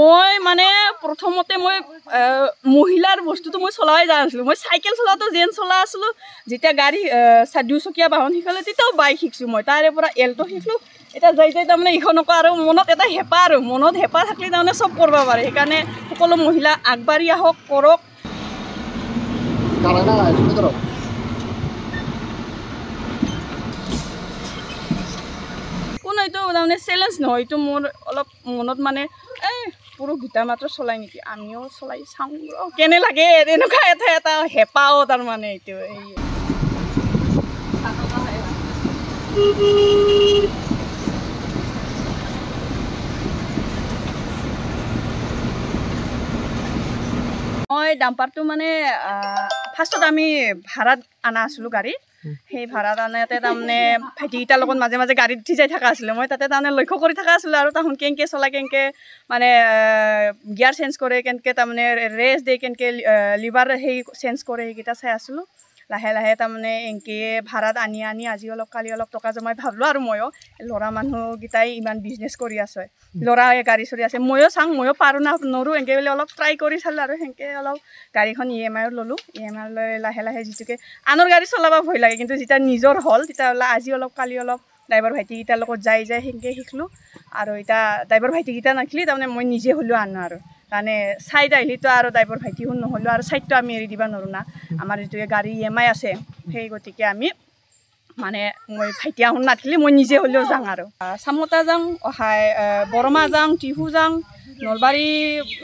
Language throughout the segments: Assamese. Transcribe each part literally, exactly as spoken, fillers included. মই মানে প্রথমতে মই মহিলার বস্তুটো মই চলাই যা আসলো, মই সাইকেল চলাতো জেন চলা আসলো, যেটা গাড়ি দুচকীয়া বাহন শিকালো তেতিয়াও বাইক শিকছো মই, তাৰে পৰা এলটো শিকলো। এটা যাই যাই তাৰমানে ইখনকো আৰু মনত এটা হেঁপাহ, আৰু মনত হেঁপাহ থাকিলে তাৰমানে চব কৰিব পাৰে। সেইকাৰণে সকলো মহিলা আগবাঢ়ি আহক, কৰক। কোনো এইটো তাৰমানে চেলেঞ্জ নহয়, এইটো মোৰ অলপ মনত মানে এই পুৰো গীতা মাত্ৰ চলাই নাকি আমিও চলাই চাও কেনে লাগে, এনেকুৱা এটা এটা হেঁপাও তাৰ মানে এইটো। মই ডাম্পাৰটো মানে ফাৰ্স্টত আমি ভাড়াত আনা আসলো গাড়ী, সেই ভাড়াত আনাতে তাৰমানে ভাইটিকেইটাৰ লগত মাজে মাজে গাড়ীত উঠি যাই থকা আছিলোঁ মই, তাতে তাৰমানে লক্ষ্য কৰি থকা আছিলোঁ আৰু তাহোন কেনেকৈ চলাই, কেনেকৈ মানে গিয়াৰ চেঞ্জ কৰে, কেনেকৈ তাৰমানে ৰেচ দিয়ে, কেনেকৈ লিভাৰ সেই চেঞ্জ কৰে, সেইকেইটা চাই আছিলোঁ। লাহে লাহে তাৰমানে এনেকৈ ভাড়াত আনি আনি আজি অলপ কালি অলপ টকা জমাই ভাবলোঁ আৰু ময়ো ল'ৰা মানুহকেইটাই ইমান বিজনেছ কৰি আছে, ল'ৰাই গাড়ী চলি আছে, ময়ো চাওঁ ময়ো পাৰোঁ না নৰোঁ এনেকৈ বুলি অলপ ট্ৰাই কৰি চালোঁ আৰু সেনেকৈ অলপ গাড়ীখন ই এম আইত ল'লোঁ। ই এম আই লৈ লাহে লাহে যিটোকে আনৰ গাড়ী চলাব ভয় লাগে, কিন্তু যেতিয়া নিজৰ হ'ল তেতিয়া আজি অলপ কালি অলপ ড্ৰাইভাৰ ভাইটিকেইটাৰ লগত যাই যাই সেনেকৈ শিকিলোঁ। আৰু এতিয়া ড্ৰাইভাৰ ভাইটিকেইটা নাখিলি তাৰমানে মই নিজে হ'লেও আনো আৰু, মানে ছাইড আহিলেতো আৰু ড্ৰাইভাৰ ভাইটি শুন নহ'লেও আৰু ছাইডটো আমি এৰি দিব নোৱাৰোঁ না, আমাৰ যিটো গাড়ী ই এম আই আছে সেই, গতিকে আমি মানে মই ভাইটিয়া শুন নাথাকিলে মই নিজে হ'লেও যাওঁ আৰু। চামতা যাওঁ, অহাই বৰমা যাওঁ, টিহু যাওঁ, নলবাৰী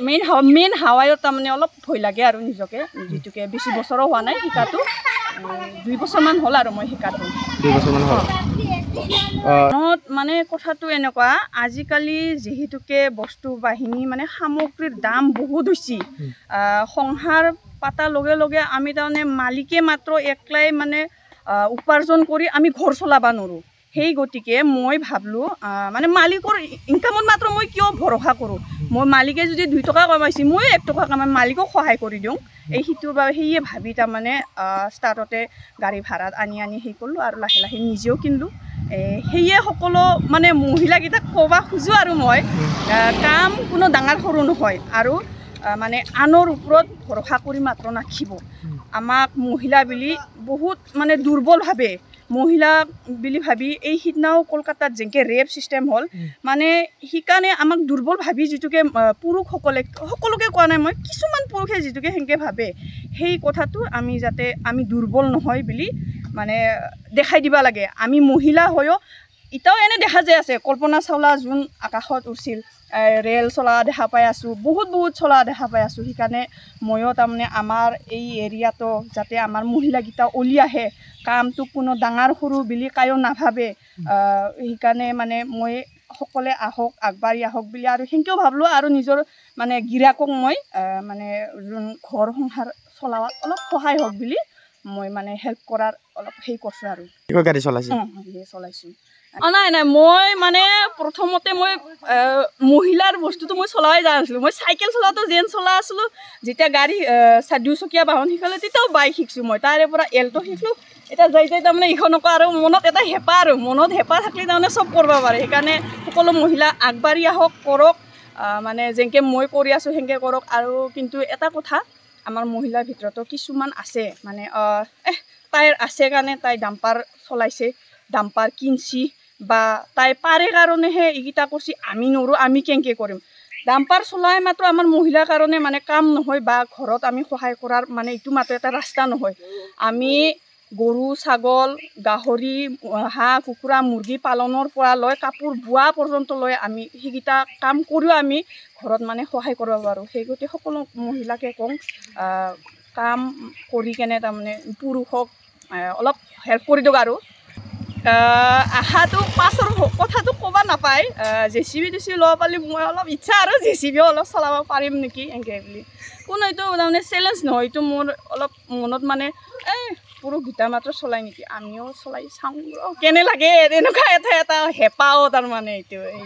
মেইন মেইন হাৱাইত তাৰমানে অলপ ভয় লাগে আৰু নিজকে, যিটোকে বেছি বছৰো হোৱা নাই শিকাটো, দুই বছৰমান হ'ল আৰু মই শিকাটো। মনত মানে কথাটো এনেকুৱা, আজিকালি যিহেতুকে বস্তু বাহিনী মানে সামগ্ৰীৰ দাম বহুত হৈছে, সংসাৰ পাতাৰ লগে লগে আমি তাৰমানে মালিকে মাত্ৰ একলাই মানে উপাৰ্জন কৰি আমি ঘৰ চলাব নোৱাৰোঁ। সেই গতিকে মই ভাবলোঁ মানে মালিকৰ ইনকামত মাত্ৰ মই কিয় ভৰসা কৰোঁ, মই মালিকে যদি দুই টকা কমাইছে ময়ো এক টকা কমাই মালিকক সহায় কৰি দিওঁ, এই সিটোৰ বাবে সেয়ে ভাবি তাৰমানে ষ্টাৰ্টতে গাড়ী ভাড়াত আনি আনি সেই কৰিলোঁ আৰু লাহে লাহে নিজেও কিনিলোঁ। সেয়ে সকলো মানে মহিলাকেইটাক ক'ব খোজোঁ আৰু মই, কাম কোনো ডাঙৰ সৰু নহয় আৰু মানে আনৰ ওপৰত ভৰসা কৰি মাত্ৰ নাখিব। আমাক মহিলা বুলি বহুত মানে দুৰ্বল ভাবে, মহিলা বুলি ভাবি এই সিদিনাও কলকাতাত যেনেকৈ ৰেপ ছিষ্টেম হ'ল, মানে সেইকাৰণে আমাক দুৰ্বল ভাবি যিটোকে পুৰুষসকলে, সকলোকে কোৱা নাই মই, কিছুমান পুৰুষে যিটোকে সেনেকৈ ভাবে, সেই কথাটো আমি যাতে আমি দুৰ্বল নহয় বুলি মানে দেখাই দিব লাগে। আমি মহিলা হৈও এতিয়াও এনে দেখা যায় আছে, কল্পনা চাওলা যোন আকাশত উঠিছিল, ৰেল চলা দেখা পাই আছোঁ, বহুত বহুত চলা দেখা পাই আছোঁ। সেইকাৰণে ময়ো তাৰমানে আমাৰ এই এৰিয়াটো যাতে আমাৰ মহিলাকেইটা ওলি আহে, কামটো কোনো ডাঙৰ সৰু বুলি কায়ো নাভাবে, সেইকাৰণে মানে মই সকলোৱে আহক, আগবাঢ়ি আহক বুলি আৰু সেনেকৈও ভাবিলোঁ। আৰু নিজৰ মানে গিৰাকক মই মানে যোন ঘৰ সংসাৰ চলাত অলপ সহায় হওক বুলি মই মানে হেল্প কৰাৰ অলপ সেই কৰিছোঁ আৰু। গাড়ী চলাইছোঁ চলাইছোঁ অঁ নাই নাই মই মানে প্ৰথমতে মই মহিলাৰ বস্তুটো মই চলাই যা আছিলোঁ, মই চাইকেল চলাতো জেন চলা আছিলোঁ, যেতিয়া গাড়ী দুচকীয়া বাহন শিকালোঁ তেতিয়াও বাইক শিকছোঁ মই, তাৰে পৰা এলটো শিকিলোঁ। এতিয়া যাই যাই তাৰমানে ইখনকো আৰু মনত এটা হেঁপাহ, আৰু মনত হেঁপাহ থাকিলে তাৰমানে চব কৰিব পাৰে। সেইকাৰণে সকলো মহিলা আগবাঢ়ি আহক, কৰক, মানে যেনেকৈ মই কৰি আছোঁ সেনেকৈ কৰক। আৰু কিন্তু এটা কথা, আমাৰ মহিলাৰ ভিতৰতো কিছুমান আছে মানে এহ তাইৰ আছে কাৰণে তাই ডাম্পাৰ চলাইছে, ডাম্পাৰ কিনছি, বা তাই পাৰে কাৰণেহে এইকেইটা কৰিছে, আমি নোৱাৰোঁ আমি কেনেকৈ কৰিম। ডাম্পাৰ চলাই মাত্ৰ আমাৰ মহিলাৰ কাৰণে মানে কাম নহয়, বা ঘৰত আমি সহায় কৰাৰ মানে এইটো মাত্ৰ এটা ৰাস্তা নহয়। আমি গৰু, ছাগল, গাহৰি, হাঁহ কুকুৰা, মুৰ্গী পালনৰ পৰা লৈ কাপোৰ বোৱা পৰ্যন্ত লৈ আমি সেইকেইটা কাম কৰিও আমি ঘৰত মানে সহায় কৰিব পাৰোঁ। সেই গতিকে সকলো মহিলাকে কওঁ, কাম কৰি কেনে তাৰমানে পুৰুষক অলপ হেল্প কৰি দিয়ক। আৰু আশাটো পাছৰ কথাটো ক'ব নাপায়, জে চি বি টেচি ল'ব পালি মই অলপ ইচ্ছা আৰু জে চি বিও অলপ চলাব পাৰিম নেকি এনেকৈ বুলি। কোনো এইটো তাৰমানে চেলেঞ্জ নহয়, এইটো মোৰ অলপ মনত মানে এই পুৰুষ গীতা মাত্ৰ চলাই নেকি আমিও চলাই চাওঁ কেনে লাগে, এনেকুৱা এটা এটা হেঁপাও তাৰমানে এইটো।